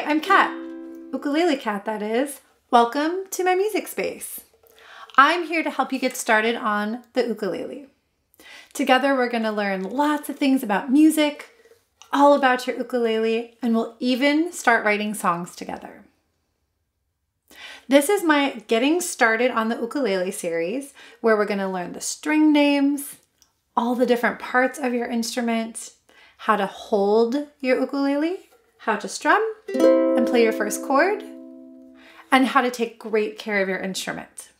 Hi, I'm Kat, Ukulele Kat that is. Welcome to my music space. I'm here to help you get started on the ukulele. Together we're going to learn lots of things about music, all about your ukulele, and we'll even start writing songs together. This is my Getting Started on the Ukulele series, where we're going to learn the string names, all the different parts of your instrument, how to hold your ukulele, how to strum and play your first chord, and how to take great care of your instrument.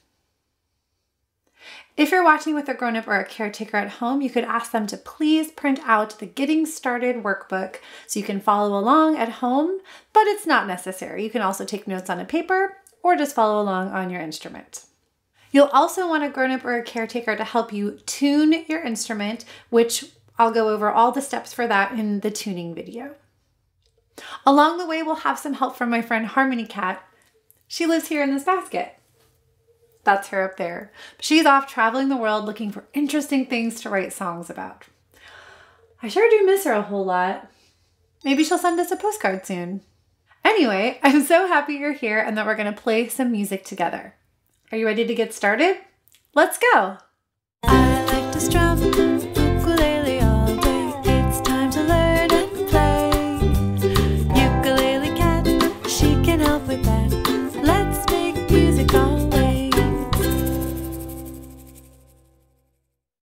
If you're watching with a grown-up or a caretaker at home, you could ask them to please print out the Getting Started workbook so you can follow along at home, but it's not necessary. You can also take notes on a paper or just follow along on your instrument. You'll also want a grown-up or a caretaker to help you tune your instrument, which I'll go over all the steps for that in the tuning video. Along the way, we'll have some help from my friend Harmony Cat. She lives here in this basket. That's her up there. She's off traveling the world looking for interesting things to write songs about. I sure do miss her a whole lot. Maybe she'll send us a postcard soon. Anyway, I'm so happy you're here and that we're going to play some music together. Are you ready to get started? Let's go! I like to strum.